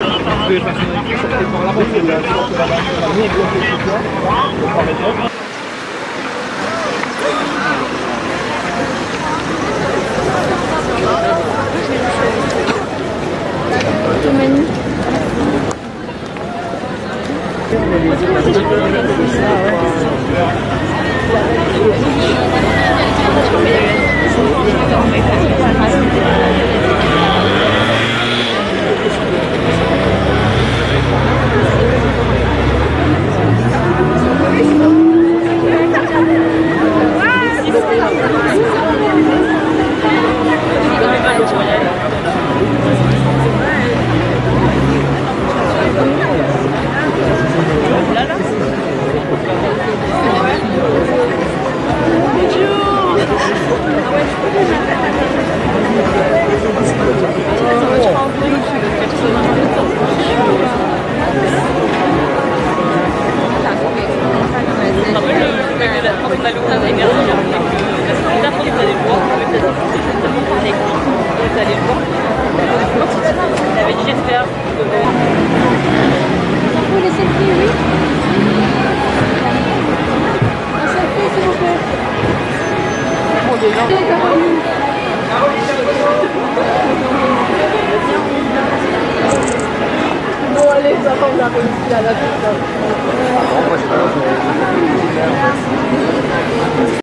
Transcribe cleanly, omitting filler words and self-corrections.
Vous pouvez passer par là-bas, c'est la sorte de la base, nous on bloque les soutiens, on parle de l'autre.